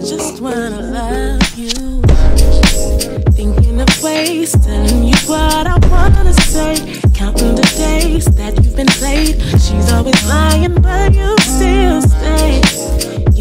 Just wanna love you. Thinking of ways, telling you what I wanna say. Counting the days that you've been late. She's always lying, but you still stay.